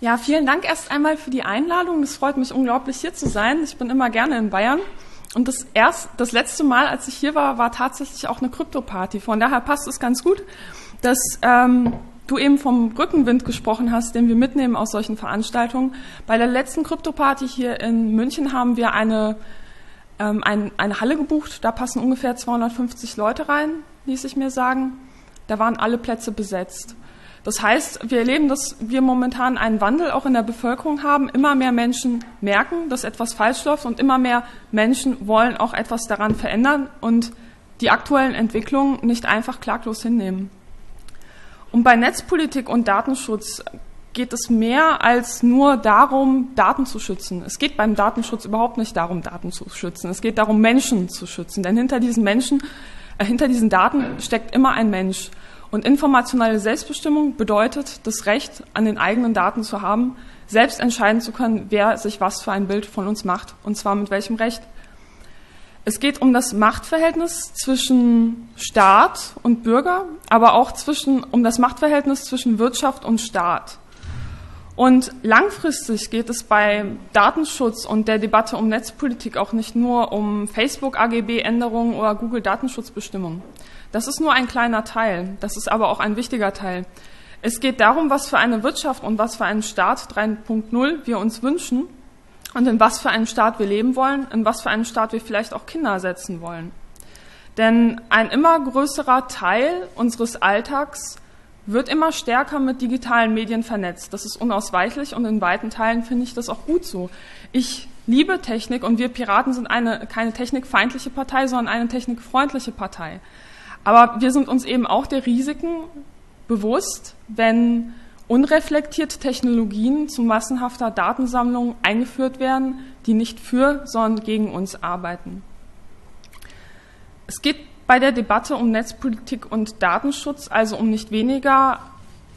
Ja, vielen Dank erst einmal für die Einladung. Es freut mich unglaublich, hier zu sein. Ich bin immer gerne in Bayern. Und das letzte Mal, als ich hier war, war tatsächlich auch eine Krypto-Party. Von daher passt es ganz gut, dass du eben vom Rückenwind gesprochen hast, den wir mitnehmen aus solchen Veranstaltungen. Bei der letzten Krypto-Party hier in München haben wir eine Halle gebucht. Da passen ungefähr 250 Leute rein, ließ ich mir sagen. Da waren alle Plätze besetzt. Das heißt, wir erleben, dass wir momentan einen Wandel auch in der Bevölkerung haben. Immer mehr Menschen merken, dass etwas falsch läuft und immer mehr Menschen wollen auch etwas daran verändern und die aktuellen Entwicklungen nicht einfach klaglos hinnehmen. Und bei Netzpolitik und Datenschutz geht es mehr als nur darum, Daten zu schützen. Es geht beim Datenschutz überhaupt nicht darum, Daten zu schützen. Es geht darum, Menschen zu schützen. Denn hinter diesen Daten steckt immer ein Mensch. Und informationelle Selbstbestimmung bedeutet, das Recht an den eigenen Daten zu haben, selbst entscheiden zu können, wer sich was für ein Bild von uns macht, und zwar mit welchem Recht. Es geht um das Machtverhältnis zwischen Staat und Bürger, aber auch um das Machtverhältnis zwischen Wirtschaft und Staat. Und langfristig geht es bei Datenschutz und der Debatte um Netzpolitik auch nicht nur um Facebook-AGB-Änderungen oder Google-Datenschutzbestimmungen. Das ist nur ein kleiner Teil, das ist aber auch ein wichtiger Teil. Es geht darum, was für eine Wirtschaft und was für einen Staat 3.0 wir uns wünschen und in was für einen Staat wir leben wollen, in was für einen Staat wir vielleicht auch Kinder setzen wollen. Denn ein immer größerer Teil unseres Alltags wird immer stärker mit digitalen Medien vernetzt. Das ist unausweichlich und in weiten Teilen finde ich das auch gut so. Ich liebe Technik und wir Piraten sind keine technikfeindliche Partei, sondern eine technikfreundliche Partei. Aber wir sind uns eben auch der Risiken bewusst, wenn unreflektiert Technologien zu massenhafter Datensammlung eingeführt werden, die nicht für, sondern gegen uns arbeiten. Es geht bei der Debatte um Netzpolitik und Datenschutz also um nicht weniger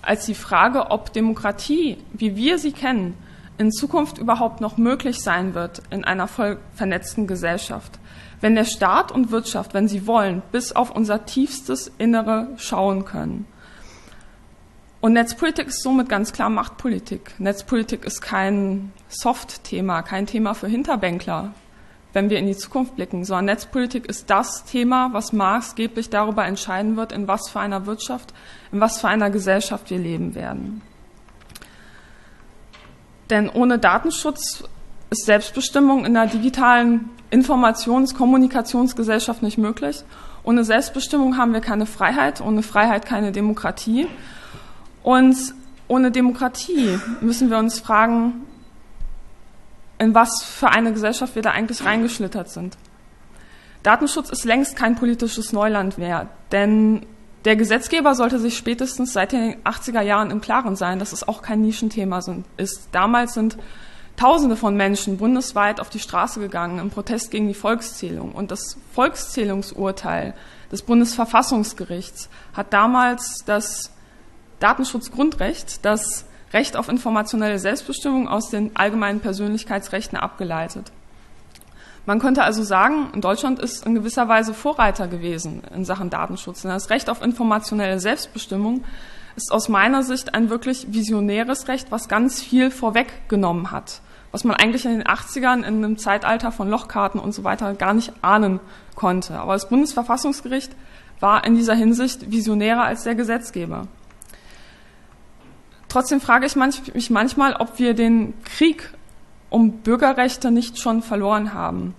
als die Frage, ob Demokratie, wie wir sie kennen, in Zukunft überhaupt noch möglich sein wird in einer voll vernetzten Gesellschaft, wenn der Staat und Wirtschaft, wenn sie wollen, bis auf unser tiefstes Innere schauen können. Und Netzpolitik ist somit ganz klar Machtpolitik. Netzpolitik ist kein Soft-Thema, kein Thema für Hinterbänkler, wenn wir in die Zukunft blicken, sondern Netzpolitik ist das Thema, was maßgeblich darüber entscheiden wird, in was für einer Wirtschaft, in was für einer Gesellschaft wir leben werden. Denn ohne Datenschutz ist Selbstbestimmung in der digitalen Informations- und Kommunikationsgesellschaft nicht möglich. Ohne Selbstbestimmung haben wir keine Freiheit, ohne Freiheit keine Demokratie. Und ohne Demokratie müssen wir uns fragen, in was für eine Gesellschaft wir da eigentlich reingeschlittert sind. Datenschutz ist längst kein politisches Neuland mehr, denn der Gesetzgeber sollte sich spätestens seit den 80er Jahren im Klaren sein, dass es auch kein Nischenthema ist. Damals sind Tausende von Menschen bundesweit auf die Straße gegangen im Protest gegen die Volkszählung. Und das Volkszählungsurteil des Bundesverfassungsgerichts hat damals das Datenschutzgrundrecht, das Recht auf informationelle Selbstbestimmung aus den allgemeinen Persönlichkeitsrechten abgeleitet. Man könnte also sagen, Deutschland ist in gewisser Weise Vorreiter gewesen in Sachen Datenschutz. Das Recht auf informationelle Selbstbestimmung ist aus meiner Sicht ein wirklich visionäres Recht, was ganz viel vorweggenommen hat, was man eigentlich in den 80ern in einem Zeitalter von Lochkarten und so weiter gar nicht ahnen konnte. Aber das Bundesverfassungsgericht war in dieser Hinsicht visionärer als der Gesetzgeber. Trotzdem frage ich mich manchmal, ob wir den Krieg um Bürgerrechte nicht schon verloren haben.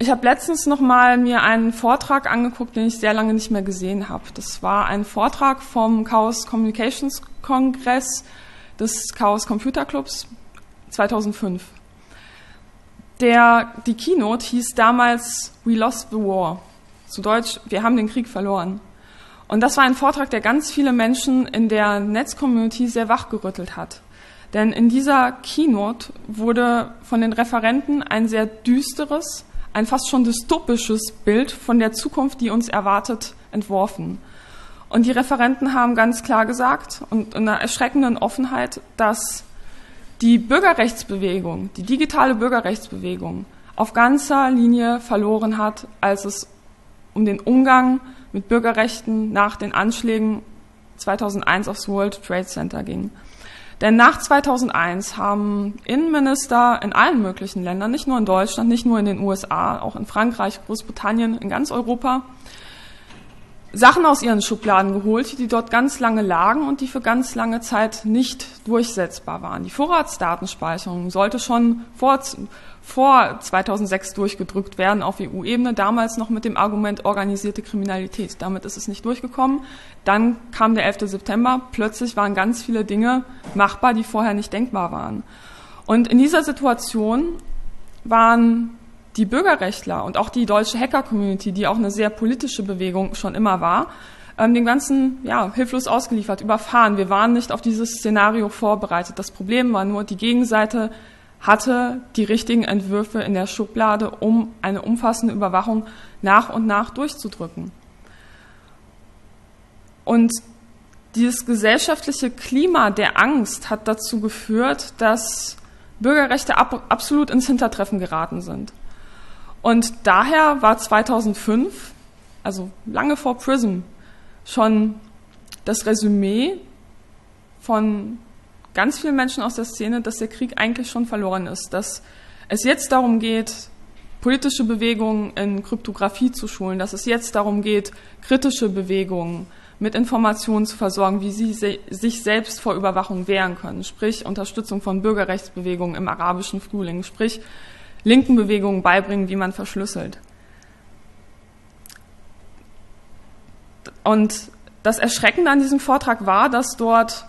Ich habe letztens nochmal mir einen Vortrag angeguckt, den ich sehr lange nicht mehr gesehen habe. Das war ein Vortrag vom Chaos Communications Congress des Chaos Computer Clubs 2005. Die Keynote hieß damals "We lost the war", zu Deutsch, wir haben den Krieg verloren. Und das war ein Vortrag, der ganz viele Menschen in der Netzcommunity sehr wachgerüttelt hat. Denn in dieser Keynote wurde von den Referenten ein sehr düsteres, ein fast schon dystopisches Bild von der Zukunft, die uns erwartet, entworfen. Und die Referenten haben ganz klar gesagt und in einer erschreckenden Offenheit, dass die Bürgerrechtsbewegung, die digitale Bürgerrechtsbewegung auf ganzer Linie verloren hat, als es um den Umgang mit Bürgerrechten nach den Anschlägen 2001 aufs World Trade Center ging. Denn nach 2001 haben Innenminister in allen möglichen Ländern, nicht nur in Deutschland, nicht nur in den USA, auch in Frankreich, Großbritannien, in ganz Europa, Sachen aus ihren Schubladen geholt, die dort ganz lange lagen und die für ganz lange Zeit nicht durchsetzbar waren. Die Vorratsdatenspeicherung sollte schon vor 2006 durchgedrückt werden auf EU-Ebene, damals noch mit dem Argument organisierte Kriminalität. Damit ist es nicht durchgekommen. Dann kam der 11. September, plötzlich waren ganz viele Dinge machbar, die vorher nicht denkbar waren. Und in dieser Situation waren die Bürgerrechtler und auch die deutsche Hacker-Community, die auch eine sehr politische Bewegung schon immer war, dem Ganzen hilflos ausgeliefert, überfahren. Wir waren nicht auf dieses Szenario vorbereitet. Das Problem war nur, die Gegenseite hatte die richtigen Entwürfe in der Schublade, um eine umfassende Überwachung nach und nach durchzudrücken. Und dieses gesellschaftliche Klima der Angst hat dazu geführt, dass Bürgerrechte absolut ins Hintertreffen geraten sind. Und daher war 2005, also lange vor PRISM, schon das Resümee von ganz vielen Menschen aus der Szene, dass der Krieg eigentlich schon verloren ist, dass es jetzt darum geht, politische Bewegungen in Kryptographie zu schulen, dass es jetzt darum geht, kritische Bewegungen mit Informationen zu versorgen, wie sie sich selbst vor Überwachung wehren können, sprich Unterstützung von Bürgerrechtsbewegungen im arabischen Frühling, sprich linken Bewegungen beibringen, wie man verschlüsselt. Und das Erschreckende an diesem Vortrag war, dass dort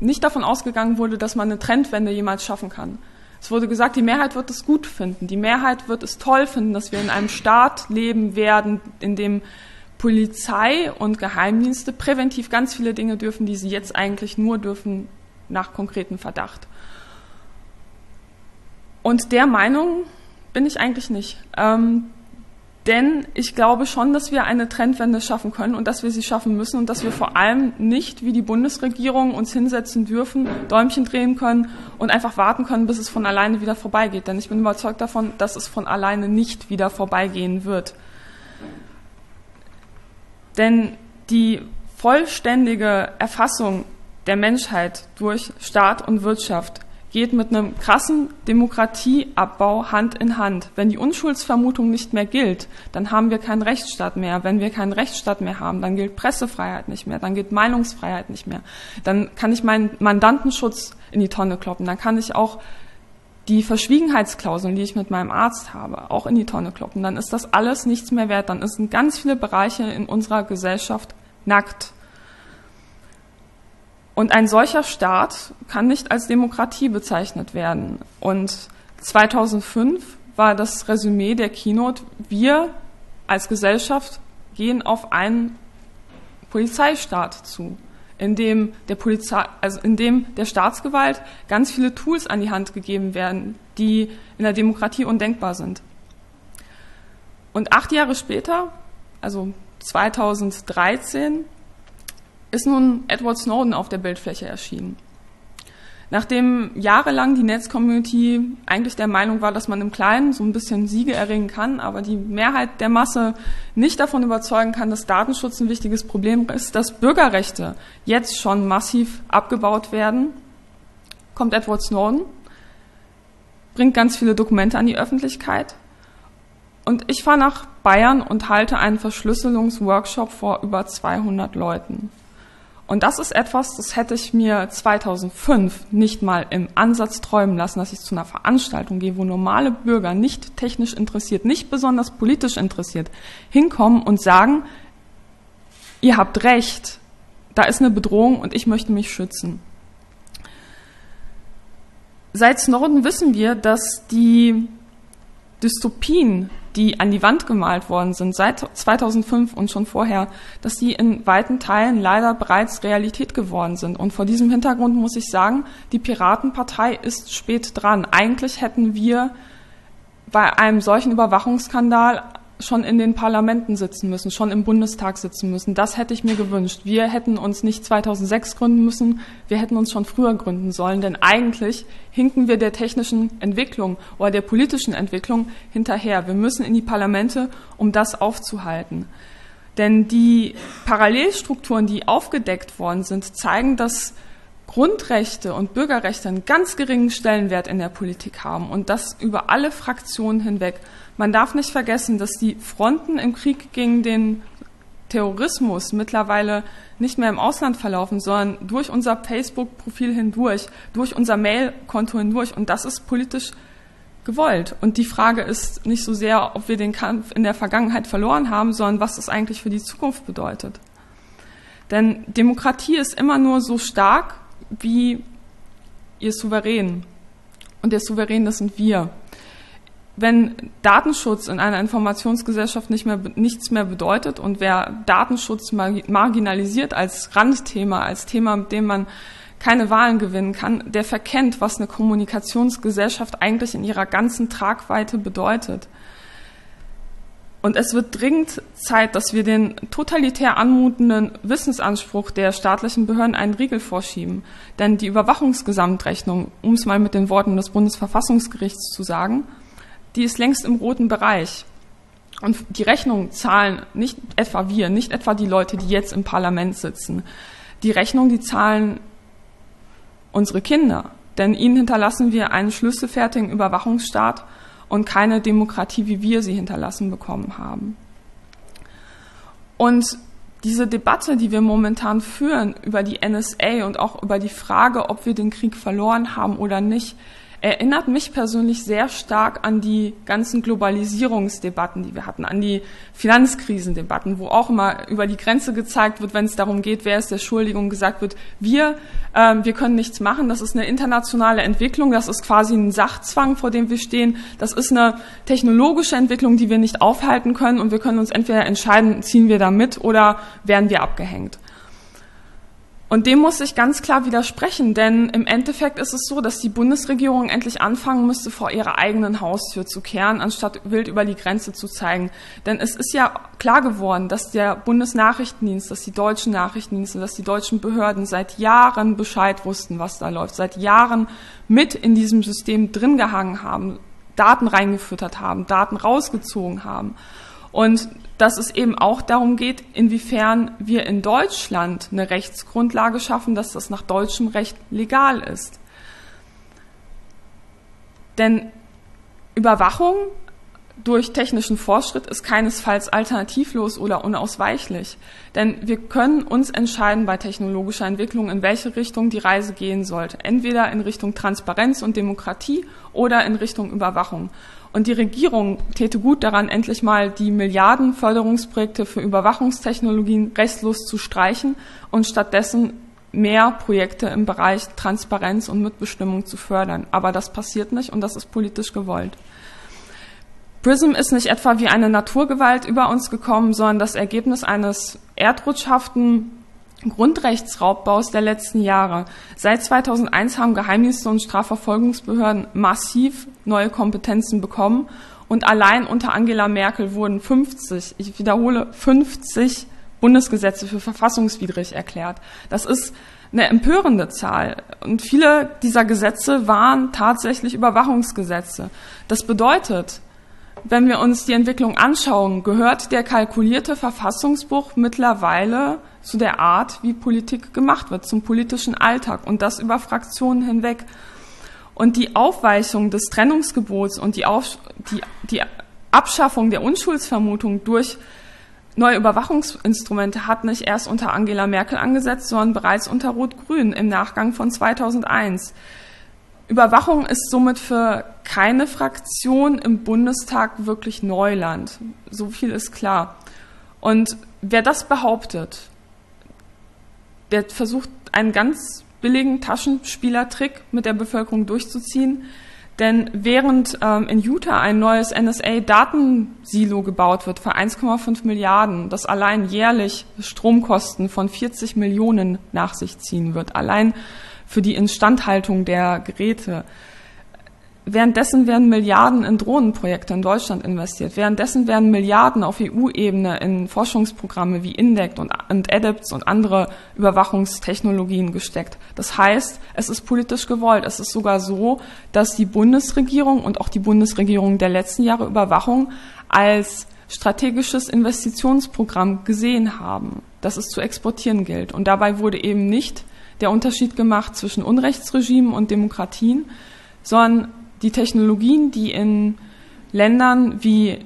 nicht davon ausgegangen wurde, dass man eine Trendwende jemals schaffen kann. Es wurde gesagt, die Mehrheit wird es gut finden, die Mehrheit wird es toll finden, dass wir in einem Staat leben werden, in dem Polizei und Geheimdienste präventiv ganz viele Dinge dürfen, die sie jetzt eigentlich nur dürfen nach konkretem Verdacht. Und der Meinung bin ich eigentlich nicht. Denn ich glaube schon, dass wir eine Trendwende schaffen können und dass wir sie schaffen müssen und dass wir vor allem nicht, wie die Bundesregierung, uns hinsetzen dürfen, Däumchen drehen können und einfach warten können, bis es von alleine wieder vorbeigeht. Denn ich bin überzeugt davon, dass es von alleine nicht wieder vorbeigehen wird. Denn die vollständige Erfassung der Menschheit durch Staat und Wirtschaft geht mit einem krassen Demokratieabbau Hand in Hand. Wenn die Unschuldsvermutung nicht mehr gilt, dann haben wir keinen Rechtsstaat mehr. Wenn wir keinen Rechtsstaat mehr haben, dann gilt Pressefreiheit nicht mehr, dann gilt Meinungsfreiheit nicht mehr. Dann kann ich meinen Mandantenschutz in die Tonne kloppen, dann kann ich auch die Verschwiegenheitsklauseln, die ich mit meinem Arzt habe, auch in die Tonne kloppen. Dann ist das alles nichts mehr wert, dann sind ganz viele Bereiche in unserer Gesellschaft nackt. Und ein solcher Staat kann nicht als Demokratie bezeichnet werden. Und 2005 war das Resümee der Keynote, wir als Gesellschaft gehen auf einen Polizeistaat zu, in dem der Staatsgewalt ganz viele Tools an die Hand gegeben werden, die in der Demokratie undenkbar sind. Und 8 Jahre später, also 2013, ist nun Edward Snowden auf der Bildfläche erschienen. Nachdem jahrelang die Netz-Community eigentlich der Meinung war, dass man im Kleinen so ein bisschen Siege erringen kann, aber die Mehrheit der Masse nicht davon überzeugen kann, dass Datenschutz ein wichtiges Problem ist, dass Bürgerrechte jetzt schon massiv abgebaut werden, kommt Edward Snowden, bringt ganz viele Dokumente an die Öffentlichkeit. Und ich fahre nach Bayern und halte einen Verschlüsselungsworkshop vor über 200 Leuten. Und das ist etwas, das hätte ich mir 2005 nicht mal im Ansatz träumen lassen, dass ich zu einer Veranstaltung gehe, wo normale Bürger, nicht technisch interessiert, nicht besonders politisch interessiert, hinkommen und sagen, ihr habt recht, da ist eine Bedrohung und ich möchte mich schützen. Seit Snowden wissen wir, dass die Dystopien, die an die Wand gemalt worden sind, seit 2005 und schon vorher, dass die in weiten Teilen leider bereits Realität geworden sind. Und vor diesem Hintergrund muss ich sagen, die Piratenpartei ist spät dran. Eigentlich hätten wir bei einem solchen Überwachungsskandal schon in den Parlamenten sitzen müssen, schon im Bundestag sitzen müssen. Das hätte ich mir gewünscht. Wir hätten uns nicht 2006 gründen müssen, wir hätten uns schon früher gründen sollen, denn eigentlich hinken wir der technischen Entwicklung oder der politischen Entwicklung hinterher. Wir müssen in die Parlamente, um das aufzuhalten. Denn die Parallelstrukturen, die aufgedeckt worden sind, zeigen, dass Grundrechte und Bürgerrechte einen ganz geringen Stellenwert in der Politik haben und das über alle Fraktionen hinweg. Man darf nicht vergessen, dass die Fronten im Krieg gegen den Terrorismus mittlerweile nicht mehr im Ausland verlaufen, sondern durch unser Facebook-Profil hindurch, durch unser Mail-Konto hindurch, und das ist politisch gewollt. Und die Frage ist nicht so sehr, ob wir den Kampf in der Vergangenheit verloren haben, sondern was das eigentlich für die Zukunft bedeutet. Denn Demokratie ist immer nur so stark wie ihr Souverän. Und der Souverän, das sind wir. Wenn Datenschutz in einer Informationsgesellschaft nichts mehr bedeutet und wer Datenschutz marginalisiert als Randthema, als Thema, mit dem man keine Wahlen gewinnen kann, der verkennt, was eine Kommunikationsgesellschaft eigentlich in ihrer ganzen Tragweite bedeutet. Und es wird dringend Zeit, dass wir den totalitär anmutenden Wissensanspruch der staatlichen Behörden einen Riegel vorschieben. Denn die Überwachungsgesamtrechnung, um es mal mit den Worten des Bundesverfassungsgerichts zu sagen, die ist längst im roten Bereich. Und die Rechnung zahlen nicht etwa wir, nicht etwa die Leute, die jetzt im Parlament sitzen. Die Rechnung, die zahlen unsere Kinder. Denn ihnen hinterlassen wir einen schlüsselfertigen Überwachungsstaat und keine Demokratie, wie wir sie hinterlassen bekommen haben. Und diese Debatte, die wir momentan führen über die NSA und auch über die Frage, ob wir den Krieg verloren haben oder nicht, erinnert mich persönlich sehr stark an die ganzen Globalisierungsdebatten, die wir hatten, an die Finanzkrisendebatten, wo auch immer über die Grenze gezeigt wird, wenn es darum geht, wer ist der Schuldige, und gesagt wird, wir können nichts machen, das ist eine internationale Entwicklung, das ist quasi ein Sachzwang, vor dem wir stehen, das ist eine technologische Entwicklung, die wir nicht aufhalten können, und wir können uns entweder entscheiden, ziehen wir da mit oder werden wir abgehängt. Und dem muss ich ganz klar widersprechen, denn im Endeffekt ist es so, dass die Bundesregierung endlich anfangen müsste, vor ihrer eigenen Haustür zu kehren, anstatt wild über die Grenze zu zeigen. Denn es ist ja klar geworden, dass der Bundesnachrichtendienst, dass die deutschen Nachrichtendienste, dass die deutschen Behörden seit Jahren Bescheid wussten, was da läuft, seit Jahren mit in diesem System drin gehangen haben, Daten reingefüttert haben, Daten rausgezogen haben. Und dass es eben auch darum geht, inwiefern wir in Deutschland eine Rechtsgrundlage schaffen, dass das nach deutschem Recht legal ist. Denn Überwachung durch technischen Fortschritt ist keinesfalls alternativlos oder unausweichlich. Denn wir können uns entscheiden bei technologischer Entwicklung, in welche Richtung die Reise gehen sollte. Entweder in Richtung Transparenz und Demokratie oder in Richtung Überwachung. Und die Regierung täte gut daran, endlich mal die Milliarden Förderungsprojekte für Überwachungstechnologien restlos zu streichen und stattdessen mehr Projekte im Bereich Transparenz und Mitbestimmung zu fördern. Aber das passiert nicht und das ist politisch gewollt. PRISM ist nicht etwa wie eine Naturgewalt über uns gekommen, sondern das Ergebnis eines erdrutschhaften Grundrechtsraubbaus der letzten Jahre. Seit 2001 haben Geheimdienste und Strafverfolgungsbehörden massiv neue Kompetenzen bekommen und allein unter Angela Merkel wurden 50, ich wiederhole, 50 Bundesgesetze für verfassungswidrig erklärt. Das ist eine empörende Zahl und viele dieser Gesetze waren tatsächlich Überwachungsgesetze. Das bedeutet, wenn wir uns die Entwicklung anschauen, gehört der kalkulierte Verfassungsbruch mittlerweile zu der Art, wie Politik gemacht wird, zum politischen Alltag und das über Fraktionen hinweg. Und die Aufweichung des Trennungsgebots und die Abschaffung der Unschuldsvermutung durch neue Überwachungsinstrumente hat nicht erst unter Angela Merkel angesetzt, sondern bereits unter Rot-Grün im Nachgang von 2001. Überwachung ist somit für keine Fraktion im Bundestag wirklich Neuland. So viel ist klar. Und wer das behauptet, der versucht, einen ganz billigen Taschenspielertrick mit der Bevölkerung durchzuziehen. Denn während in Utah ein neues NSA-Datensilo gebaut wird für 1,5 Milliarden, das allein jährlich Stromkosten von 40 Millionen nach sich ziehen wird, allein für die Instandhaltung der Geräte. Währenddessen werden Milliarden in Drohnenprojekte in Deutschland investiert. Währenddessen werden Milliarden auf EU-Ebene in Forschungsprogramme wie INDECT und ADEPTS und andere Überwachungstechnologien gesteckt. Das heißt, es ist politisch gewollt. Es ist sogar so, dass die Bundesregierung und auch die Bundesregierung der letzten Jahre Überwachung als strategisches Investitionsprogramm gesehen haben, das es zu exportieren gilt. Und dabei wurde eben nicht der Unterschied gemacht zwischen Unrechtsregimen und Demokratien, sondern die Technologien, die in Ländern wie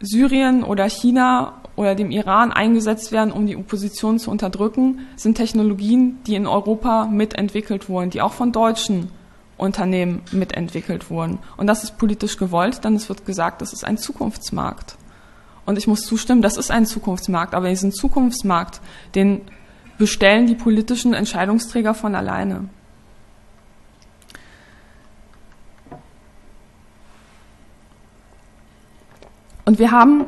Syrien oder China oder dem Iran eingesetzt werden, um die Opposition zu unterdrücken, sind Technologien, die in Europa mitentwickelt wurden, die auch von deutschen Unternehmen mitentwickelt wurden. Und das ist politisch gewollt, denn es wird gesagt, das ist ein Zukunftsmarkt. Und ich muss zustimmen, das ist ein Zukunftsmarkt, aber diesen Zukunftsmarkt, den bestellen die politischen Entscheidungsträger von alleine. Und wir haben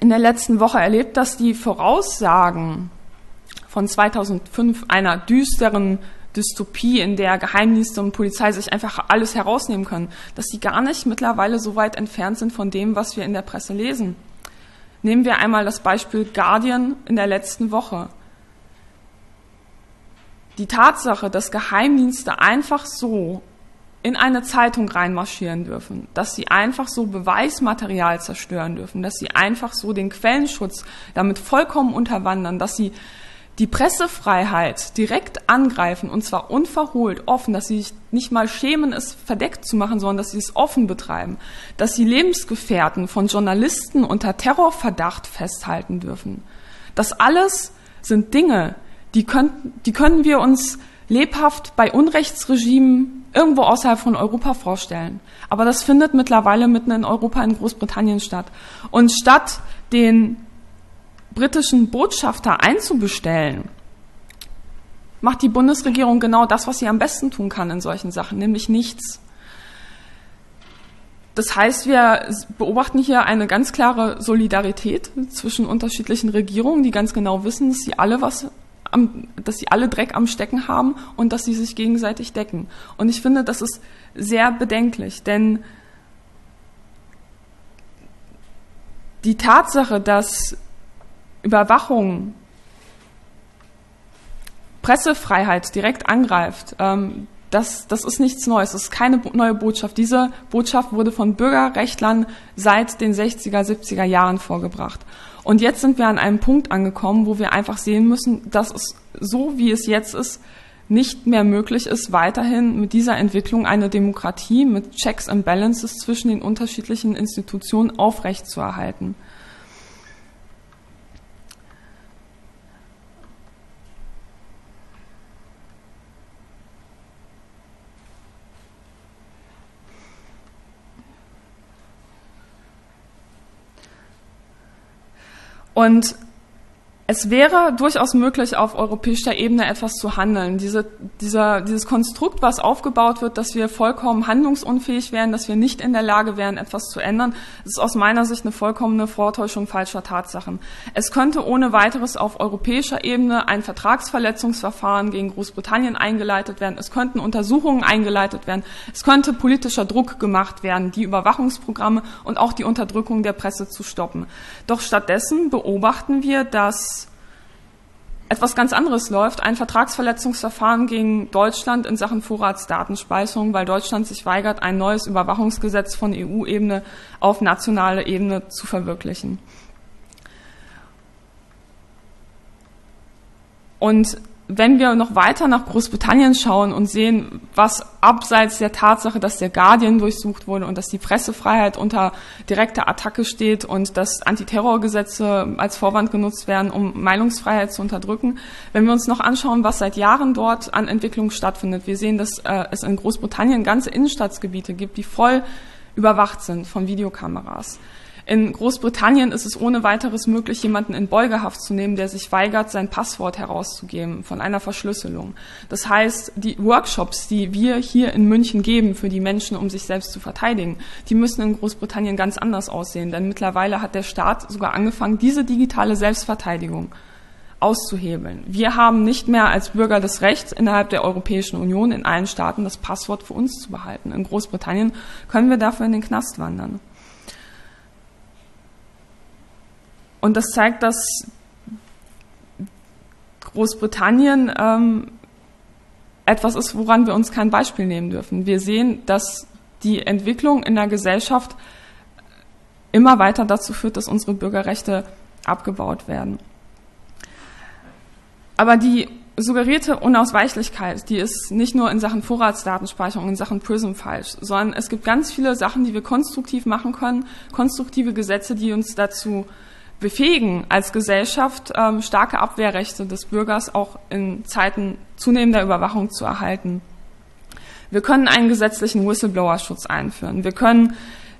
in der letzten Woche erlebt, dass die Voraussagen von 2005, einer düsteren Dystopie, in der Geheimdienste und Polizei sich einfach alles herausnehmen können, dass die gar nicht mittlerweile so weit entfernt sind von dem, was wir in der Presse lesen. Nehmen wir einmal das Beispiel Guardian in der letzten Woche. Die Tatsache, dass Geheimdienste einfach so in eine Zeitung reinmarschieren dürfen, dass sie einfach so Beweismaterial zerstören dürfen, dass sie einfach so den Quellenschutz damit vollkommen unterwandern, dass sie die Pressefreiheit direkt angreifen, und zwar unverhohlt, offen, dass sie sich nicht mal schämen, es verdeckt zu machen, sondern dass sie es offen betreiben, dass sie Lebensgefährten von Journalisten unter Terrorverdacht festhalten dürfen. Das alles sind Dinge, die können wir uns lebhaft bei Unrechtsregimen irgendwo außerhalb von Europa vorstellen. Aber das findet mittlerweile mitten in Europa, in Großbritannien statt. Und statt den britischen Botschafter einzubestellen, macht die Bundesregierung genau das, was sie am besten tun kann in solchen Sachen, nämlich nichts. Das heißt, wir beobachten hier eine ganz klare Solidarität zwischen unterschiedlichen Regierungen, die ganz genau wissen, dass sie alle dass sie alle Dreck am Stecken haben und dass sie sich gegenseitig decken. Und ich finde, das ist sehr bedenklich, denn die Tatsache, dass Überwachung Pressefreiheit direkt angreift, das ist nichts Neues, das ist keine neue Botschaft. Diese Botschaft wurde von Bürgerrechtlern seit den 60er, 70er Jahren vorgebracht. Und jetzt sind wir an einem Punkt angekommen, wo wir einfach sehen müssen, dass es so, wie es jetzt ist, nicht mehr möglich ist, weiterhin mit dieser Entwicklung eine Demokratie mit Checks and Balances zwischen den unterschiedlichen Institutionen aufrechtzuerhalten. Und es wäre durchaus möglich, auf europäischer Ebene etwas zu handeln. Dieses Konstrukt, was aufgebaut wird, dass wir vollkommen handlungsunfähig wären, dass wir nicht in der Lage wären, etwas zu ändern, ist aus meiner Sicht eine vollkommene Vortäuschung falscher Tatsachen. Es könnte ohne weiteres auf europäischer Ebene ein Vertragsverletzungsverfahren gegen Großbritannien eingeleitet werden. Es könnten Untersuchungen eingeleitet werden. Es könnte politischer Druck gemacht werden, die Überwachungsprogramme und auch die Unterdrückung der Presse zu stoppen. Doch stattdessen beobachten wir, dass etwas ganz anderes läuft, ein Vertragsverletzungsverfahren gegen Deutschland in Sachen Vorratsdatenspeicherung, weil Deutschland sich weigert, ein neues Überwachungsgesetz von EU-Ebene auf nationale Ebene zu verwirklichen. Und wenn wir noch weiter nach Großbritannien schauen und sehen, was abseits der Tatsache, dass der Guardian durchsucht wurde und dass die Pressefreiheit unter direkter Attacke steht und dass Antiterrorgesetze als Vorwand genutzt werden, um Meinungsfreiheit zu unterdrücken, wenn wir uns noch anschauen, was seit Jahren dort an Entwicklung stattfindet. Wir sehen, dass es in Großbritannien ganze Innenstadtgebiete gibt, die voll überwacht sind von Videokameras. In Großbritannien ist es ohne weiteres möglich, jemanden in Beugehaft zu nehmen, der sich weigert, sein Passwort herauszugeben von einer Verschlüsselung. Das heißt, die Workshops, die wir hier in München geben für die Menschen, um sich selbst zu verteidigen, die müssen in Großbritannien ganz anders aussehen, denn mittlerweile hat der Staat sogar angefangen, diese digitale Selbstverteidigung auszuhebeln. Wir haben nicht mehr als Bürger das Recht, innerhalb der Europäischen Union in allen Staaten das Passwort für uns zu behalten. In Großbritannien können wir dafür in den Knast wandern. Und das zeigt, dass Großbritannien etwas ist, woran wir uns kein Beispiel nehmen dürfen. Wir sehen, dass die Entwicklung in der Gesellschaft immer weiter dazu führt, dass unsere Bürgerrechte abgebaut werden. Aber die suggerierte Unausweichlichkeit, die ist nicht nur in Sachen Vorratsdatenspeicherung, in Sachen PRISM falsch, sondern es gibt ganz viele Sachen, die wir konstruktiv machen können, konstruktive Gesetze, die uns dazu befähigen, als Gesellschaft starke Abwehrrechte des Bürgers auch in Zeiten zunehmender Überwachung zu erhalten. Wir können einen gesetzlichen Whistleblower-Schutz einführen. Wir können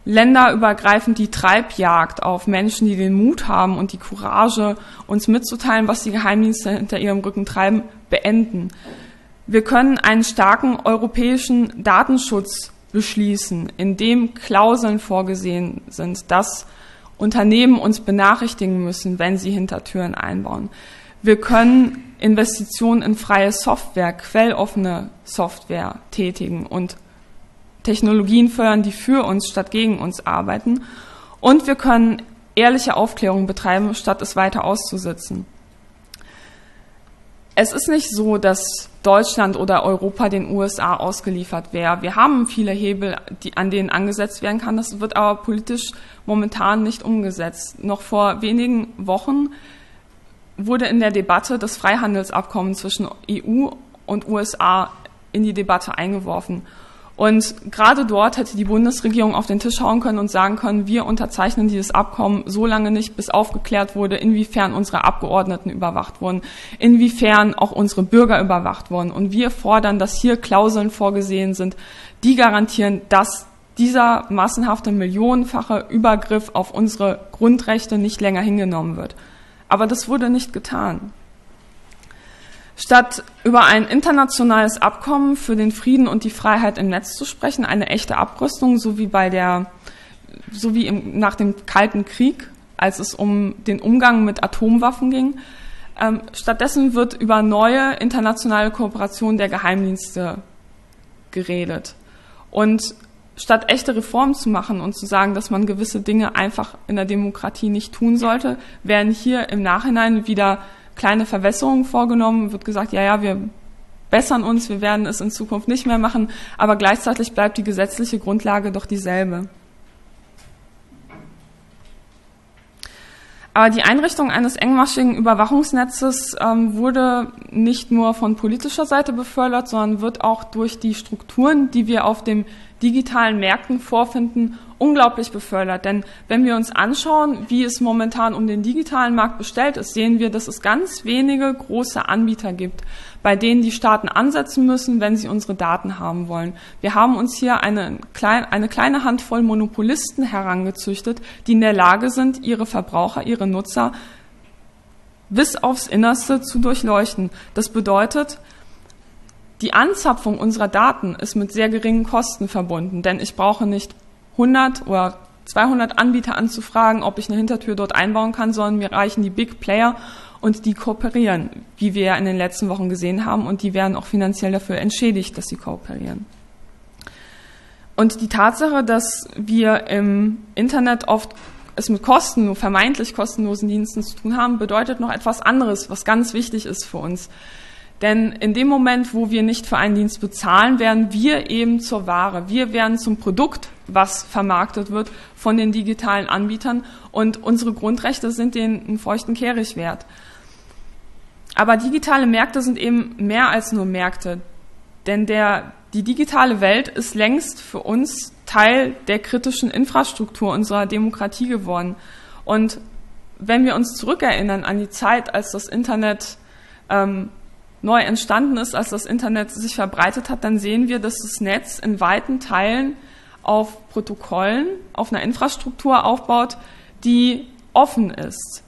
länderübergreifend die Treibjagd auf Menschen, die den Mut haben und die Courage, uns mitzuteilen, was die Geheimdienste hinter ihrem Rücken treiben, beenden. Wir können einen starken europäischen Datenschutz beschließen, in dem Klauseln vorgesehen sind, dass Unternehmen uns benachrichtigen müssen, wenn sie Hintertüren einbauen. Wir können Investitionen in freie Software, quelloffene Software tätigen und Technologien fördern, die für uns statt gegen uns arbeiten. Und wir können ehrliche Aufklärung betreiben, statt es weiter auszusitzen. Es ist nicht so, dass Deutschland oder Europa den USA ausgeliefert wäre. Wir haben viele Hebel, an denen angesetzt werden kann. Das wird aber politisch momentan nicht umgesetzt. Noch vor wenigen Wochen wurde in der Debatte das Freihandelsabkommen zwischen EU und USA in die Debatte eingeworfen. Und gerade dort hätte die Bundesregierung auf den Tisch hauen können und sagen können, wir unterzeichnen dieses Abkommen so lange nicht, bis aufgeklärt wurde, inwiefern unsere Abgeordneten überwacht wurden, inwiefern auch unsere Bürger überwacht wurden. Und wir fordern, dass hier Klauseln vorgesehen sind, die garantieren, dass dieser massenhafte, millionenfache Übergriff auf unsere Grundrechte nicht länger hingenommen wird. Aber das wurde nicht getan. Statt über ein internationales Abkommen für den Frieden und die Freiheit im Netz zu sprechen, eine echte Abrüstung, so wie nach dem Kalten Krieg, als es um den Umgang mit Atomwaffen ging, stattdessen wird über neue internationale Kooperation der Geheimdienste geredet. Und statt echte Reformen zu machen und zu sagen, dass man gewisse Dinge einfach in der Demokratie nicht tun sollte, werden hier im Nachhinein wieder kleine Verwässerung vorgenommen, wird gesagt, ja, ja, wir bessern uns, wir werden es in Zukunft nicht mehr machen, aber gleichzeitig bleibt die gesetzliche Grundlage doch dieselbe. Aber die Einrichtung eines engmaschigen Überwachungsnetzes wurde nicht nur von politischer Seite befördert, sondern wird auch durch die Strukturen, die wir auf den digitalen Märkten vorfinden, unglaublich befördert. Denn wenn wir uns anschauen, wie es momentan um den digitalen Markt bestellt ist, sehen wir, dass es ganz wenige große Anbieter gibt, bei denen die Staaten ansetzen müssen, wenn sie unsere Daten haben wollen. Wir haben uns hier eine kleine Handvoll Monopolisten herangezüchtet, die in der Lage sind, ihre Verbraucher, ihre Nutzer bis aufs Innerste zu durchleuchten. Das bedeutet, die Anzapfung unserer Daten ist mit sehr geringen Kosten verbunden, denn ich brauche nicht 100 oder 200 Anbieter anzufragen, ob ich eine Hintertür dort einbauen kann, sondern mir reichen die Big Player und die kooperieren, wie wir ja in den letzten Wochen gesehen haben, und die werden auch finanziell dafür entschädigt, dass sie kooperieren. Und die Tatsache, dass wir im Internet oft es mit vermeintlich kostenlosen Diensten zu tun haben, bedeutet noch etwas anderes, was ganz wichtig ist für uns. Denn in dem Moment, wo wir nicht für einen Dienst bezahlen, werden wir eben zur Ware. Wir werden zum Produkt, was vermarktet wird von den digitalen Anbietern, und unsere Grundrechte sind denen einen feuchten Kehricht wert. Aber digitale Märkte sind eben mehr als nur Märkte. Denn die digitale Welt ist längst für uns Teil der kritischen Infrastruktur unserer Demokratie geworden. Und wenn wir uns zurückerinnern an die Zeit, als das Internet neu entstanden ist, als das Internet sich verbreitet hat, dann sehen wir, dass das Netz in weiten Teilen auf Protokollen, auf einer Infrastruktur aufbaut, die offen ist.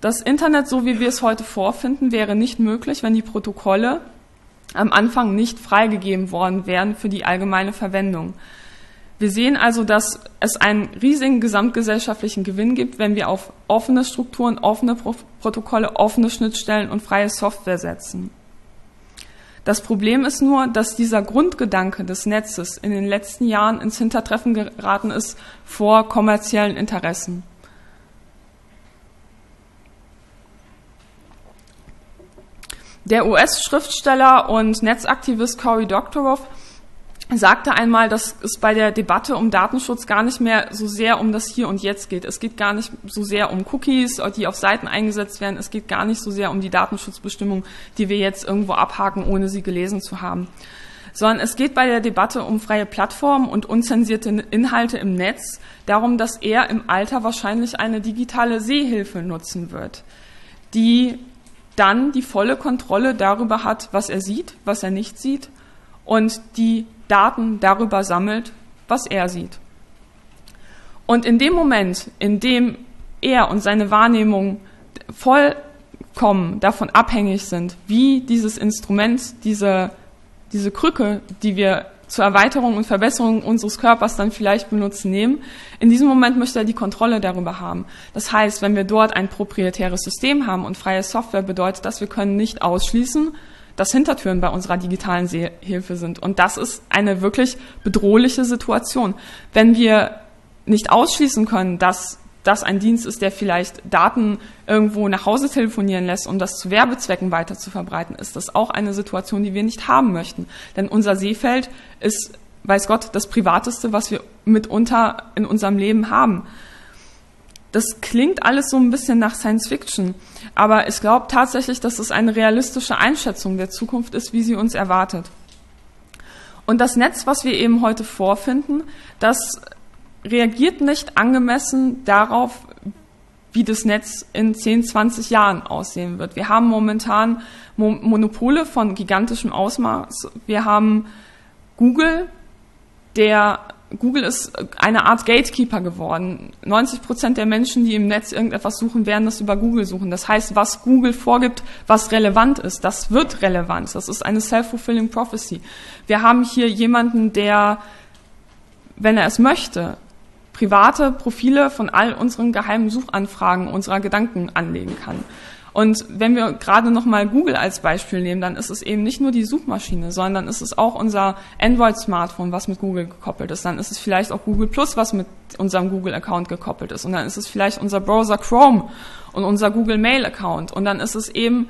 Das Internet, so wie wir es heute vorfinden, wäre nicht möglich, wenn die Protokolle am Anfang nicht freigegeben worden wären für die allgemeine Verwendung. Wir sehen also, dass es einen riesigen gesamtgesellschaftlichen Gewinn gibt, wenn wir auf offene Strukturen, offene Protokolle, offene Schnittstellen und freie Software setzen. Das Problem ist nur, dass dieser Grundgedanke des Netzes in den letzten Jahren ins Hintertreffen geraten ist vor kommerziellen Interessen. Der US-Schriftsteller und Netzaktivist Cory Doctorow sagte einmal, dass es bei der Debatte um Datenschutz gar nicht mehr so sehr um das Hier und Jetzt geht. Es geht gar nicht so sehr um Cookies, die auf Seiten eingesetzt werden. Es geht gar nicht so sehr um die Datenschutzbestimmung, die wir jetzt irgendwo abhaken, ohne sie gelesen zu haben. Sondern es geht bei der Debatte um freie Plattformen und unzensierte Inhalte im Netz darum, dass er im Alter wahrscheinlich eine digitale Sehhilfe nutzen wird, die dann die volle Kontrolle darüber hat, was er sieht, was er nicht sieht und die Daten darüber sammelt, was er sieht. Und in dem Moment, in dem er und seine Wahrnehmung vollkommen davon abhängig sind, wie dieses Instrument, diese Krücke, die wir zur Erweiterung und Verbesserung unseres Körpers dann vielleicht benutzen, nehmen, in diesem Moment möchte er die Kontrolle darüber haben. Das heißt, wenn wir dort ein proprietäres System haben und freie Software bedeutet, dass wir können nicht ausschließen, dass Hintertüren bei unserer digitalen Sehhilfe sind. Und das ist eine wirklich bedrohliche Situation. Wenn wir nicht ausschließen können, dass das ein Dienst ist, der vielleicht Daten irgendwo nach Hause telefonieren lässt, um das zu Werbezwecken weiter zu verbreiten, ist das auch eine Situation, die wir nicht haben möchten. Denn unser Sehfeld ist, weiß Gott, das Privateste, was wir mitunter in unserem Leben haben. Das klingt alles so ein bisschen nach Science Fiction, aber ich glaube tatsächlich, dass es eine realistische Einschätzung der Zukunft ist, wie sie uns erwartet. Und das Netz, was wir eben heute vorfinden, das reagiert nicht angemessen darauf, wie das Netz in 10, 20 Jahren aussehen wird. Wir haben momentan Monopole von gigantischem Ausmaß. Wir haben Google, Google ist eine Art Gatekeeper geworden. 90% der Menschen, die im Netz irgendetwas suchen, werden das über Google suchen. Das heißt, was Google vorgibt, was relevant ist, das wird relevant. Das ist eine self-fulfilling prophecy. Wir haben hier jemanden, der, wenn er es möchte, private Profile von all unseren geheimen Suchanfragen unserer Gedanken anlegen kann. Und wenn wir gerade nochmal Google als Beispiel nehmen, dann ist es eben nicht nur die Suchmaschine, sondern dann ist es auch unser Android-Smartphone, was mit Google gekoppelt ist. Dann ist es vielleicht auch Google Plus, was mit unserem Google-Account gekoppelt ist. Und dann ist es vielleicht unser Browser Chrome und unser Google-Mail-Account. Und dann ist es eben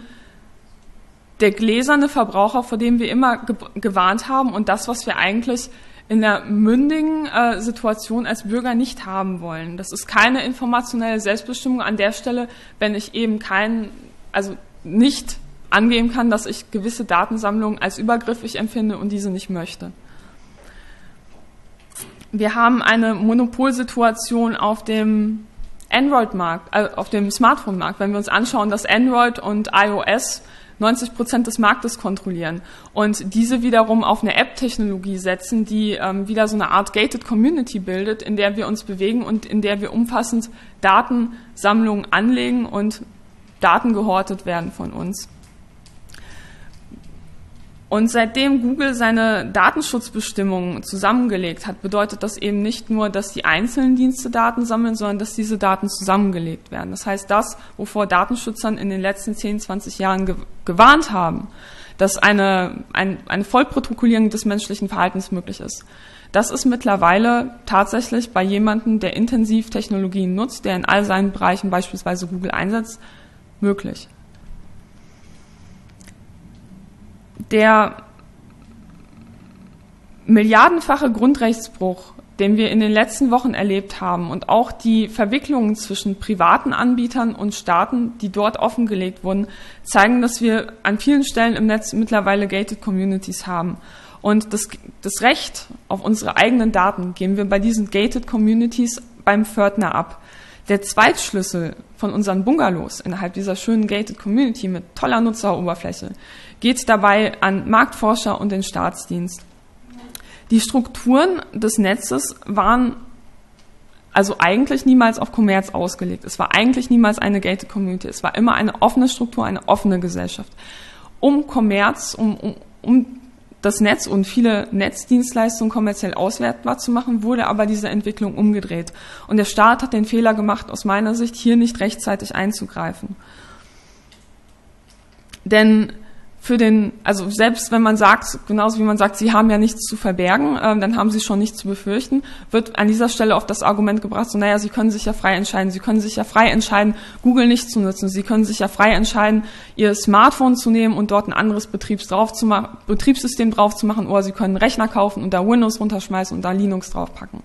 der gläserne Verbraucher, vor dem wir immer gewarnt haben und das, was wir eigentlich in der mündigen Situation als Bürger nicht haben wollen. Das ist keine informationelle Selbstbestimmung an der Stelle, wenn ich eben nicht angeben kann, dass ich gewisse Datensammlungen als übergriffig empfinde und diese nicht möchte. Wir haben eine Monopolsituation auf dem Android-Markt, auf dem Smartphone-Markt. Wenn wir uns anschauen, dass Android und iOS 90% des Marktes kontrollieren und diese wiederum auf eine App-Technologie setzen, die wieder so eine Art Gated Community bildet, in der wir uns bewegen und in der wir umfassend Datensammlungen anlegen und Daten gehortet werden von uns. Und seitdem Google seine Datenschutzbestimmungen zusammengelegt hat, bedeutet das eben nicht nur, dass die einzelnen Dienste Daten sammeln, sondern dass diese Daten zusammengelegt werden. Das heißt, das, wovor Datenschützern in den letzten 10, 20 Jahren gewarnt haben, dass eine Vollprotokollierung des menschlichen Verhaltens möglich ist, das ist mittlerweile tatsächlich bei jemandem, der intensiv Technologien nutzt, der in all seinen Bereichen beispielsweise Google einsetzt, möglich. Der milliardenfache Grundrechtsbruch, den wir in den letzten Wochen erlebt haben und auch die Verwicklungen zwischen privaten Anbietern und Staaten, die dort offengelegt wurden, zeigen, dass wir an vielen Stellen im Netz mittlerweile Gated Communities haben. Und das Recht auf unsere eigenen Daten geben wir bei diesen Gated Communities beim Pförtner ab. Der Zweitschlüssel von unseren Bungalows innerhalb dieser schönen Gated Community mit toller Nutzeroberfläche geht dabei an Marktforscher und den Staatsdienst. Die Strukturen des Netzes waren also eigentlich niemals auf Kommerz ausgelegt. Es war eigentlich niemals eine Gated Community. Es war immer eine offene Struktur, eine offene Gesellschaft. Um Kommerz, um das Netz und viele Netzdienstleistungen kommerziell auswertbar zu machen, wurde aber diese Entwicklung umgedreht. Und der Staat hat den Fehler gemacht, aus meiner Sicht hier nicht rechtzeitig einzugreifen. Denn für den, also selbst wenn man sagt, genauso wie man sagt, sie haben ja nichts zu verbergen, dann haben sie schon nichts zu befürchten, wird an dieser Stelle oft das Argument gebracht, so naja, sie können sich ja frei entscheiden, sie können sich ja frei entscheiden, Google nicht zu nutzen, sie können sich ja frei entscheiden, ihr Smartphone zu nehmen und dort ein anderes Betriebssystem drauf zu machen, oder sie können einen Rechner kaufen und da Windows runterschmeißen und da Linux draufpacken.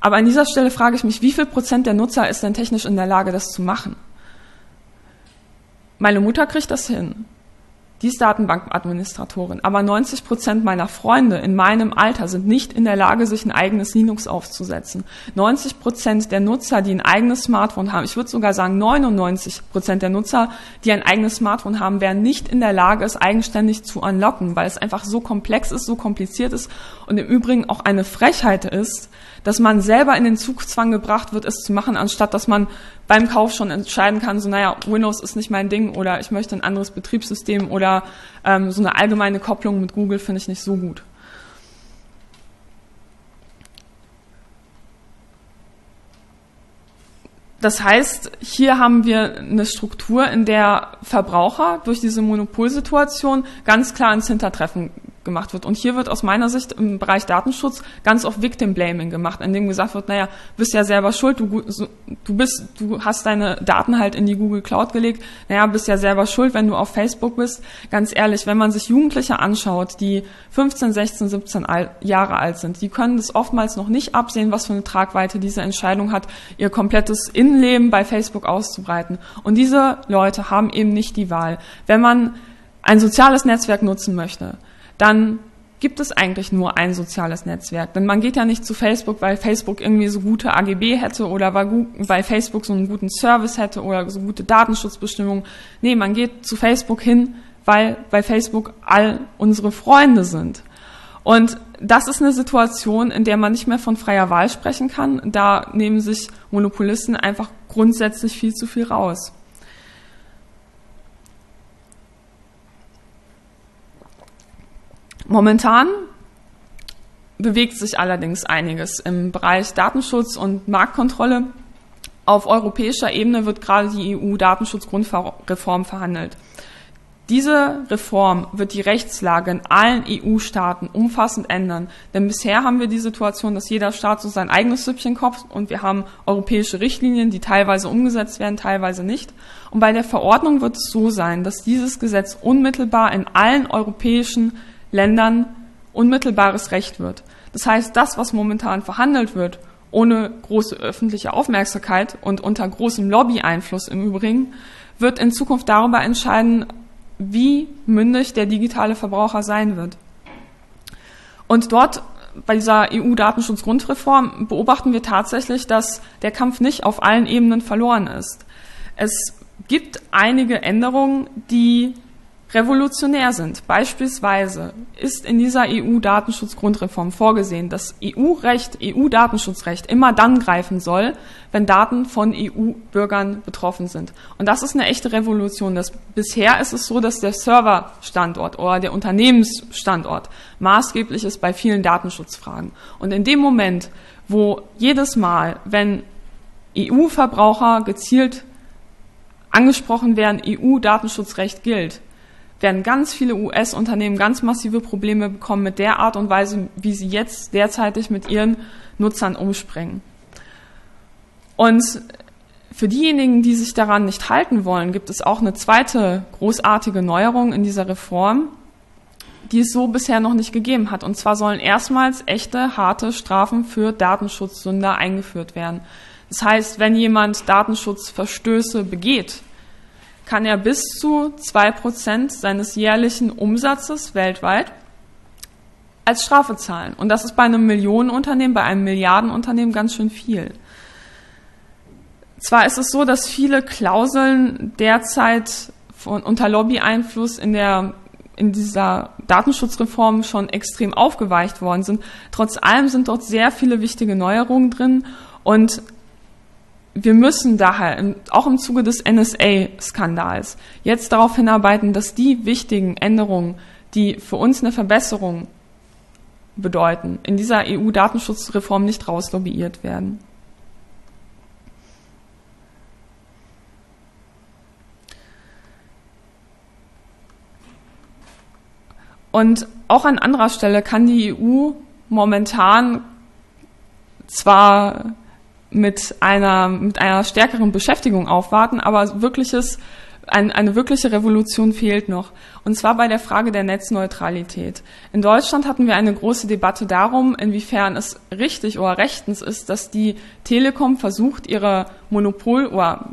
Aber an dieser Stelle frage ich mich, wie viel Prozent der Nutzer ist denn technisch in der Lage, das zu machen? Meine Mutter kriegt das hin. Die ist Datenbankadministratorin. Aber 90% meiner Freunde in meinem Alter sind nicht in der Lage, sich ein eigenes Linux aufzusetzen. 90% der Nutzer, die ein eigenes Smartphone haben, ich würde sogar sagen 99% der Nutzer, die ein eigenes Smartphone haben, wären nicht in der Lage, es eigenständig zu unlocken, weil es einfach so komplex ist, so kompliziert ist und im Übrigen auch eine Frechheit ist, dass man selber in den Zugzwang gebracht wird, es zu machen, anstatt dass man beim Kauf schon entscheiden kann, so naja, Windows ist nicht mein Ding oder ich möchte ein anderes Betriebssystem oder so eine allgemeine Kopplung mit Google finde ich nicht so gut. Das heißt, hier haben wir eine Struktur, in der Verbraucher durch diese Monopolsituation ganz klar ins Hintertreffen gemacht wird. Und hier wird aus meiner Sicht im Bereich Datenschutz ganz oft Victim Blaming gemacht, indem gesagt wird, naja, bist ja selber schuld, du hast deine Daten halt in die Google Cloud gelegt, naja, bist ja selber schuld, wenn du auf Facebook bist. Ganz ehrlich, wenn man sich Jugendliche anschaut, die 15, 16, 17 Jahre alt sind, die können das oftmals noch nicht absehen, was für eine Tragweite diese Entscheidung hat, ihr komplettes Innenleben bei Facebook auszubreiten. Und diese Leute haben eben nicht die Wahl. Wenn man ein soziales Netzwerk nutzen möchte, dann gibt es eigentlich nur ein soziales Netzwerk. Denn man geht ja nicht zu Facebook, weil Facebook irgendwie so gute AGB hätte oder weil Facebook so einen guten Service hätte oder so gute Datenschutzbestimmungen. Nee, man geht zu Facebook hin, weil bei Facebook all unsere Freunde sind. Und das ist eine Situation, in der man nicht mehr von freier Wahl sprechen kann. Da nehmen sich Monopolisten einfach grundsätzlich viel zu viel raus. Momentan bewegt sich allerdings einiges im Bereich Datenschutz und Marktkontrolle. Auf europäischer Ebene wird gerade die EU-Datenschutzgrundreform verhandelt. Diese Reform wird die Rechtslage in allen EU-Staaten umfassend ändern. Denn bisher haben wir die Situation, dass jeder Staat so sein eigenes Süppchen kocht und wir haben europäische Richtlinien, die teilweise umgesetzt werden, teilweise nicht. Und bei der Verordnung wird es so sein, dass dieses Gesetz unmittelbar in allen europäischen Ländern unmittelbares Recht wird. Das heißt, das, was momentan verhandelt wird, ohne große öffentliche Aufmerksamkeit und unter großem Lobby-Einfluss im Übrigen, wird in Zukunft darüber entscheiden, wie mündig der digitale Verbraucher sein wird. Und dort bei dieser EU-Datenschutzgrundreform beobachten wir tatsächlich, dass der Kampf nicht auf allen Ebenen verloren ist. Es gibt einige Änderungen, die revolutionär sind. Beispielsweise ist in dieser EU-Datenschutzgrundreform vorgesehen, dass EU-Recht, EU-Datenschutzrecht immer dann greifen soll, wenn Daten von EU-Bürgern betroffen sind. Und das ist eine echte Revolution. Bisher ist es so, dass der Serverstandort oder der Unternehmensstandort maßgeblich ist bei vielen Datenschutzfragen. Und in dem Moment, wo jedes Mal, wenn EU-Verbraucher gezielt angesprochen werden, EU-Datenschutzrecht gilt, werden ganz viele US-Unternehmen ganz massive Probleme bekommen mit der Art und Weise, wie sie jetzt derzeitig mit ihren Nutzern umspringen. Und für diejenigen, die sich daran nicht halten wollen, gibt es auch eine zweite großartige Neuerung in dieser Reform, die es so bisher noch nicht gegeben hat. Und zwar sollen erstmals echte, harte Strafen für Datenschutzsünder eingeführt werden. Das heißt, wenn jemand Datenschutzverstöße begeht, kann er bis zu 2% seines jährlichen Umsatzes weltweit als Strafe zahlen. Und das ist bei einem Millionenunternehmen, bei einem Milliardenunternehmen ganz schön viel. Zwar ist es so, dass viele Klauseln derzeit unter Lobby-Einfluss in dieser Datenschutzreform schon extrem aufgeweicht worden sind. Trotz allem sind dort sehr viele wichtige Neuerungen drin und wir müssen daher, auch im Zuge des NSA-Skandals, jetzt darauf hinarbeiten, dass die wichtigen Änderungen, die für uns eine Verbesserung bedeuten, in dieser EU-Datenschutzreform nicht rauslobbiert werden. Und auch an anderer Stelle kann die EU momentan zwar mit einer stärkeren Beschäftigung aufwarten, aber eine wirkliche Revolution fehlt noch. Und zwar bei der Frage der Netzneutralität. In Deutschland hatten wir eine große Debatte darum, inwiefern es richtig oder rechtens ist, dass die Telekom versucht, ihre Monopol- oder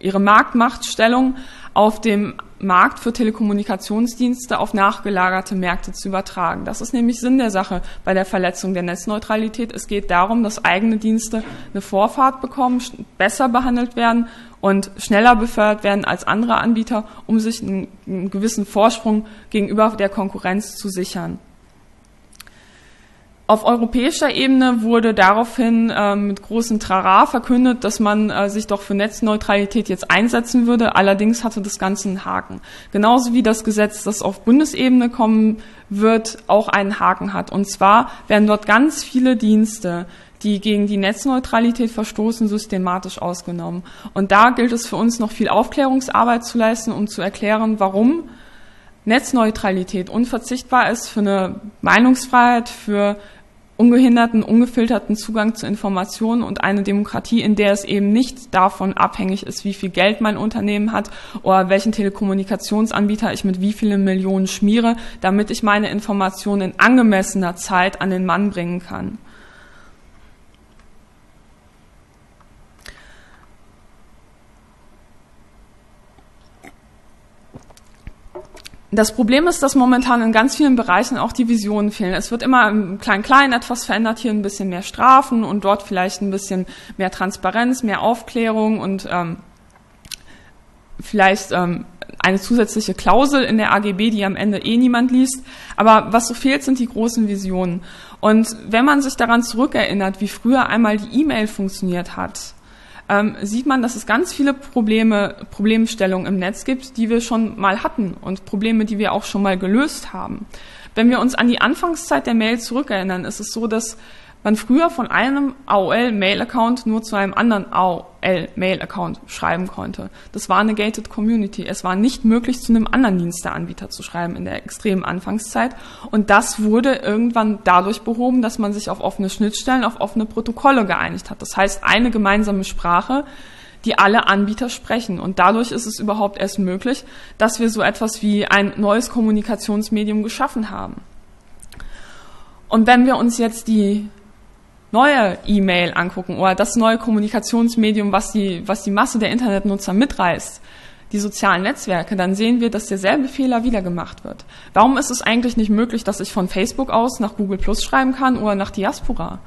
ihre Marktmachtstellung auf dem Markt für Telekommunikationsdienste auf nachgelagerte Märkte zu übertragen. Das ist nämlich Sinn der Sache bei der Verletzung der Netzneutralität. Es geht darum, dass eigene Dienste eine Vorfahrt bekommen, besser behandelt werden und schneller befördert werden als andere Anbieter, um sich einen gewissen Vorsprung gegenüber der Konkurrenz zu sichern. Auf europäischer Ebene wurde daraufhin mit großem Trara verkündet, dass man sich doch für Netzneutralität jetzt einsetzen würde. Allerdings hatte das Ganze einen Haken. Genauso wie das Gesetz, das auf Bundesebene kommen wird, auch einen Haken hat. Und zwar werden dort ganz viele Dienste, die gegen die Netzneutralität verstoßen, systematisch ausgenommen. Und da gilt es für uns noch viel Aufklärungsarbeit zu leisten, um zu erklären, warum Netzneutralität unverzichtbar ist für eine Meinungsfreiheit, für ungehinderten, ungefilterten Zugang zu Informationen und eine Demokratie, in der es eben nicht davon abhängig ist, wie viel Geld mein Unternehmen hat oder welchen Telekommunikationsanbieter ich mit wie vielen Millionen schmiere, damit ich meine Informationen in angemessener Zeit an den Mann bringen kann. Das Problem ist, dass momentan in ganz vielen Bereichen auch die Visionen fehlen. Es wird immer im Klein-Klein etwas verändert, hier ein bisschen mehr Strafen und dort vielleicht ein bisschen mehr Transparenz, mehr Aufklärung und vielleicht eine zusätzliche Klausel in der AGB, die am Ende eh niemand liest. Aber was so fehlt, sind die großen Visionen. Und wenn man sich daran zurückerinnert, wie früher einmal die E-Mail funktioniert hat, sieht man, dass es ganz viele Problemstellungen im Netz gibt, die wir schon mal hatten und Probleme, die wir auch schon mal gelöst haben. Wenn wir uns an die Anfangszeit der Mail zurückerinnern, ist es so, dass man früher von einem AOL-Mail-Account nur zu einem anderen AOL-Mail-Account schreiben konnte. Das war eine gated Community. Es war nicht möglich, zu einem anderen Diensteanbieter zu schreiben in der extremen Anfangszeit. Und das wurde irgendwann dadurch behoben, dass man sich auf offene Schnittstellen, auf offene Protokolle geeinigt hat. Das heißt, eine gemeinsame Sprache, die alle Anbieter sprechen. Und dadurch ist es überhaupt erst möglich, dass wir so etwas wie ein neues Kommunikationsmedium geschaffen haben. Und wenn wir uns jetzt die neue E-Mail angucken oder das neue Kommunikationsmedium, was die Masse der Internetnutzer mitreißt, die sozialen Netzwerke, dann sehen wir, dass derselbe Fehler wieder gemacht wird. Warum ist es eigentlich nicht möglich, dass ich von Facebook aus nach Google Plus schreiben kann oder nach Diaspora?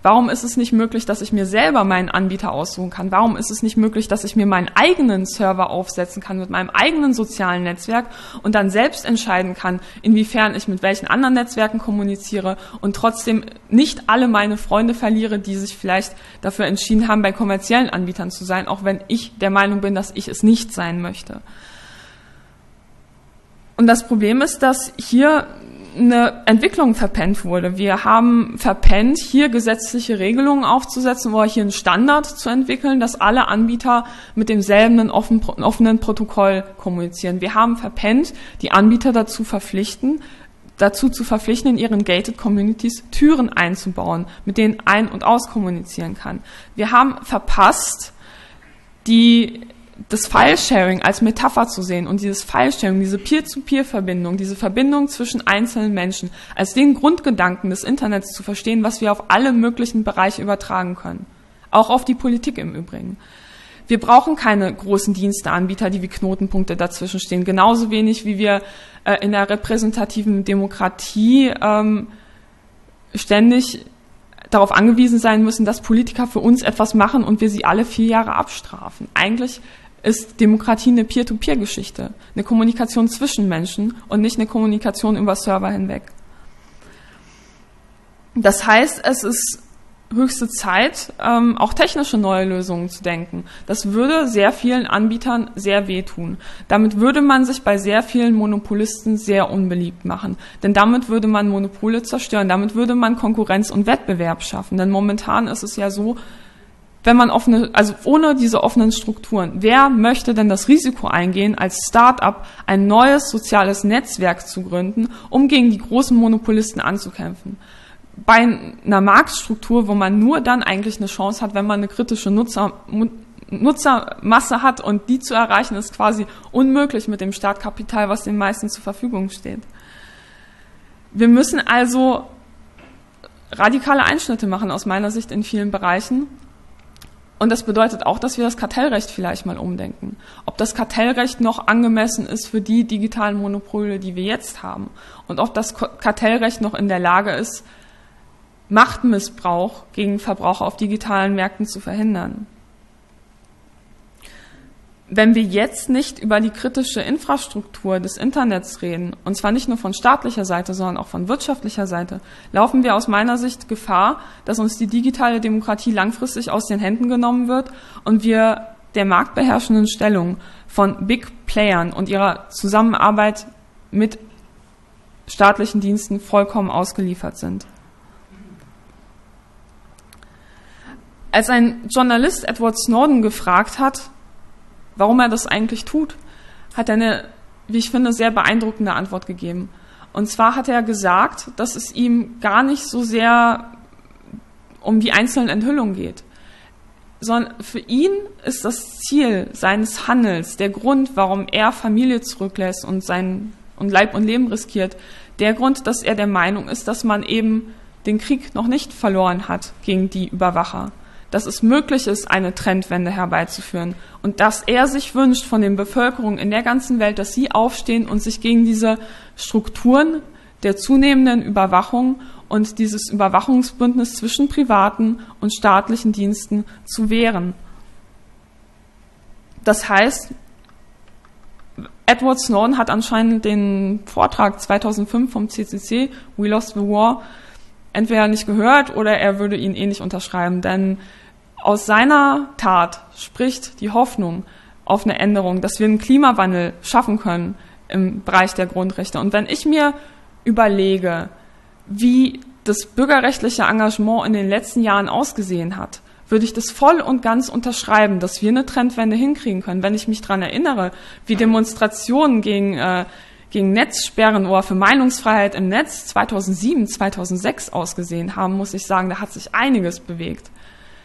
Warum ist es nicht möglich, dass ich mir selber meinen Anbieter aussuchen kann? Warum ist es nicht möglich, dass ich mir meinen eigenen Server aufsetzen kann mit meinem eigenen sozialen Netzwerk und dann selbst entscheiden kann, inwiefern ich mit welchen anderen Netzwerken kommuniziere und trotzdem nicht alle meine Freunde verliere, die sich vielleicht dafür entschieden haben, bei kommerziellen Anbietern zu sein, auch wenn ich der Meinung bin, dass ich es nicht sein möchte. Und das Problem ist, dass hier eine Entwicklung verpennt wurde. Wir haben verpennt, hier gesetzliche Regelungen aufzusetzen oder hier einen Standard zu entwickeln, dass alle Anbieter mit demselben offenen Protokoll kommunizieren. Wir haben verpennt, die Anbieter dazu zu verpflichten, in ihren gated Communities Türen einzubauen, mit denen ein- und auskommunizieren kann. Wir haben verpasst, das File-Sharing als Metapher zu sehen und dieses File-Sharing, diese Peer-zu-Peer-Verbindung, diese Verbindung zwischen einzelnen Menschen, als den Grundgedanken des Internets zu verstehen, was wir auf alle möglichen Bereiche übertragen können. Auch auf die Politik im Übrigen. Wir brauchen keine großen Diensteanbieter, die wie Knotenpunkte dazwischen stehen. Genauso wenig, wie wir in der repräsentativen Demokratie ständig darauf angewiesen sein müssen, dass Politiker für uns etwas machen und wir sie alle 4 Jahre abstrafen. Eigentlich ist Demokratie eine Peer-to-Peer-Geschichte, eine Kommunikation zwischen Menschen und nicht eine Kommunikation über Server hinweg. Das heißt, es ist höchste Zeit, auch technische neue Lösungen zu denken. Das würde sehr vielen Anbietern sehr wehtun. Damit würde man sich bei sehr vielen Monopolisten sehr unbeliebt machen. Denn damit würde man Monopole zerstören, damit würde man Konkurrenz und Wettbewerb schaffen. Denn momentan ist es ja so, wenn man offene, also ohne diese offenen Strukturen, wer möchte denn das Risiko eingehen, als Start-up ein neues soziales Netzwerk zu gründen, um gegen die großen Monopolisten anzukämpfen? Bei einer Marktstruktur, wo man nur dann eigentlich eine Chance hat, wenn man eine kritische Nutzermasse hat, und die zu erreichen, ist quasi unmöglich mit dem Startkapital, was den meisten zur Verfügung steht. Wir müssen also radikale Einschnitte machen, aus meiner Sicht, in vielen Bereichen. Und das bedeutet auch, dass wir das Kartellrecht vielleicht mal umdenken. Ob das Kartellrecht noch angemessen ist für die digitalen Monopole, die wir jetzt haben. Und ob das Kartellrecht noch in der Lage ist, Machtmissbrauch gegen Verbraucher auf digitalen Märkten zu verhindern. Wenn wir jetzt nicht über die kritische Infrastruktur des Internets reden, und zwar nicht nur von staatlicher Seite, sondern auch von wirtschaftlicher Seite, laufen wir aus meiner Sicht Gefahr, dass uns die digitale Demokratie langfristig aus den Händen genommen wird und wir der marktbeherrschenden Stellung von Big Playern und ihrer Zusammenarbeit mit staatlichen Diensten vollkommen ausgeliefert sind. Als ein Journalist Edward Snowden gefragt hat, warum er das eigentlich tut, hat er eine, wie ich finde, sehr beeindruckende Antwort gegeben. Und zwar hat er gesagt, dass es ihm gar nicht so sehr um die einzelnen Enthüllungen geht, sondern für ihn ist das Ziel seines Handels, der Grund, warum er Familie zurücklässt und Leib und Leben riskiert, der Grund, dass er der Meinung ist, dass man eben den Krieg noch nicht verloren hat gegen die Überwacher, dass es möglich ist, eine Trendwende herbeizuführen, und dass er sich wünscht von den Bevölkerungen in der ganzen Welt, dass sie aufstehen und sich gegen diese Strukturen der zunehmenden Überwachung und dieses Überwachungsbündnis zwischen privaten und staatlichen Diensten zu wehren. Das heißt, Edward Snowden hat anscheinend den Vortrag 2005 vom CCC, We Lost the War, entweder nicht gehört oder er würde ihn eh nicht unterschreiben, denn aus seiner Tat spricht die Hoffnung auf eine Änderung, dass wir einen Klimawandel schaffen können im Bereich der Grundrechte. Und wenn ich mir überlege, wie das bürgerrechtliche Engagement in den letzten Jahren ausgesehen hat, würde ich das voll und ganz unterschreiben, dass wir eine Trendwende hinkriegen können. Wenn ich mich daran erinnere, wie Demonstrationen gegen Netzsperren oder für Meinungsfreiheit im Netz 2007, 2006 ausgesehen haben, muss ich sagen, da hat sich einiges bewegt.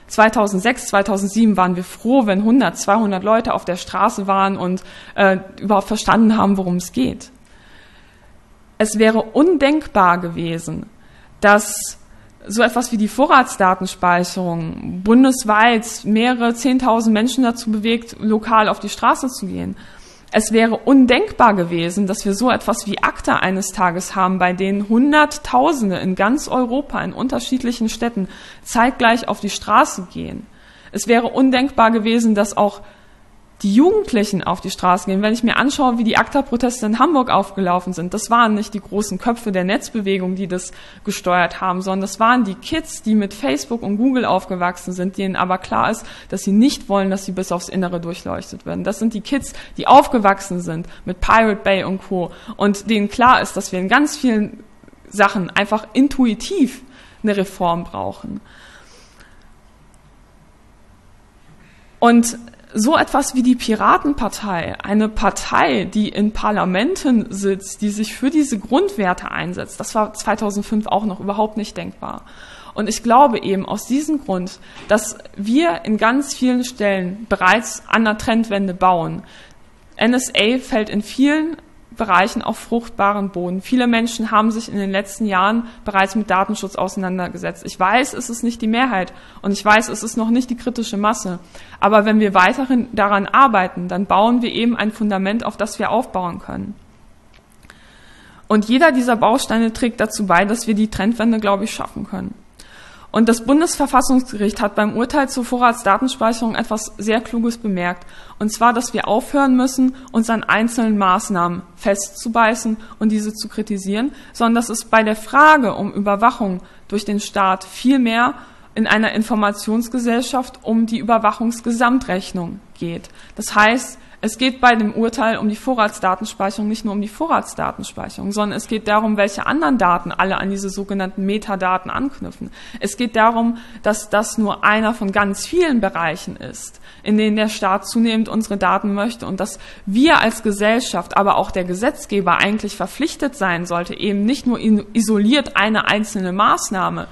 2006, 2007 waren wir froh, wenn 100, 200 Leute auf der Straße waren und überhaupt verstanden haben, worum es geht. Es wäre undenkbar gewesen, dass so etwas wie die Vorratsdatenspeicherung bundesweit mehrere 10.000 Menschen dazu bewegt, lokal auf die Straße zu gehen. Es wäre undenkbar gewesen, dass wir so etwas wie ACTA eines Tages haben, bei denen Hunderttausende in ganz Europa in unterschiedlichen Städten zeitgleich auf die Straße gehen. Es wäre undenkbar gewesen, dass auch die Jugendlichen auf die Straße gehen. Wenn ich mir anschaue, wie die ACTA-Proteste in Hamburg aufgelaufen sind, das waren nicht die großen Köpfe der Netzbewegung, die das gesteuert haben, sondern das waren die Kids, die mit Facebook und Google aufgewachsen sind, denen aber klar ist, dass sie nicht wollen, dass sie bis aufs Innere durchleuchtet werden. Das sind die Kids, die aufgewachsen sind mit Pirate Bay und Co. und denen klar ist, dass wir in ganz vielen Sachen einfach intuitiv eine Reform brauchen. Und so etwas wie die Piratenpartei, eine Partei, die in Parlamenten sitzt, die sich für diese Grundwerte einsetzt, das war 2005 auch noch überhaupt nicht denkbar. Und ich glaube eben aus diesem Grund, dass wir in ganz vielen Stellen bereits an der Trendwende bauen. NSA fällt in vielen Bereichen auf fruchtbaren Boden. Viele Menschen haben sich in den letzten Jahren bereits mit Datenschutz auseinandergesetzt. Ich weiß, es ist nicht die Mehrheit und ich weiß, es ist noch nicht die kritische Masse. Aber wenn wir weiterhin daran arbeiten, dann bauen wir eben ein Fundament, auf das wir aufbauen können. Und jeder dieser Bausteine trägt dazu bei, dass wir die Trendwende, glaube ich, schaffen können. Und das Bundesverfassungsgericht hat beim Urteil zur Vorratsdatenspeicherung etwas sehr Kluges bemerkt. Und zwar, dass wir aufhören müssen, uns an einzelnen Maßnahmen festzubeißen und diese zu kritisieren, sondern dass es bei der Frage um Überwachung durch den Staat vielmehr in einer Informationsgesellschaft um die Überwachungsgesamtrechnung geht. Das heißt, Es geht bei dem Urteil um die Vorratsdatenspeicherung, nicht nur um die Vorratsdatenspeicherung, sondern es geht darum, welche anderen Daten alle an diese sogenannten Metadaten anknüpfen. Es geht darum, dass das nur einer von ganz vielen Bereichen ist, in denen der Staat zunehmend unsere Daten möchte und dass wir als Gesellschaft, aber auch der Gesetzgeber eigentlich verpflichtet sein sollte, eben nicht nur isoliert eine einzelne Maßnahme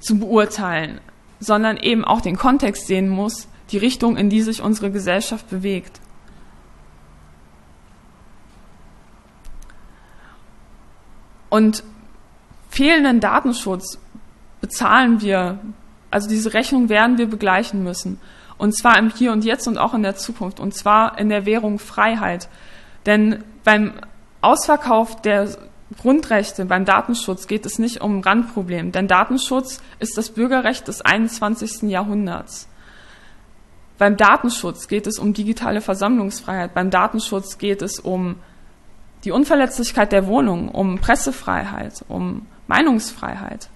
zu beurteilen, sondern eben auch den Kontext sehen muss, die Richtung, in die sich unsere Gesellschaft bewegt. Und fehlenden Datenschutz bezahlen wir, also diese Rechnung werden wir begleichen müssen. Und zwar im Hier und Jetzt und auch in der Zukunft. Und zwar in der Währung Freiheit. Denn beim Ausverkauf der Grundrechte, beim Datenschutz geht es nicht um ein Randproblem. Denn Datenschutz ist das Bürgerrecht des 21. Jahrhunderts. Beim Datenschutz geht es um digitale Versammlungsfreiheit. Beim Datenschutz geht es um die Unverletzlichkeit der Wohnung, um Pressefreiheit, um Meinungsfreiheit.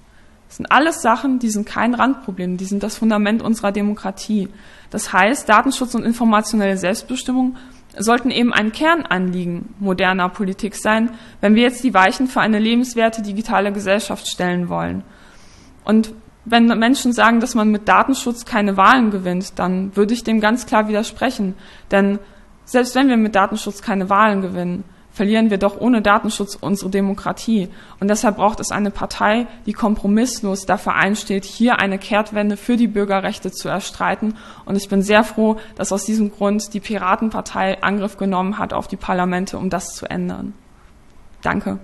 Das sind alles Sachen, die sind kein Randproblem, die sind das Fundament unserer Demokratie. Das heißt, Datenschutz und informationelle Selbstbestimmung sollten eben ein Kernanliegen moderner Politik sein, wenn wir jetzt die Weichen für eine lebenswerte digitale Gesellschaft stellen wollen. Und wenn Menschen sagen, dass man mit Datenschutz keine Wahlen gewinnt, dann würde ich dem ganz klar widersprechen. Denn selbst wenn wir mit Datenschutz keine Wahlen gewinnen, verlieren wir doch ohne Datenschutz unsere Demokratie. Und deshalb braucht es eine Partei, die kompromisslos dafür einsteht, hier eine Kehrtwende für die Bürgerrechte zu erstreiten. Und ich bin sehr froh, dass aus diesem Grund die Piratenpartei Angriff genommen hat auf die Parlamente, um das zu ändern. Danke.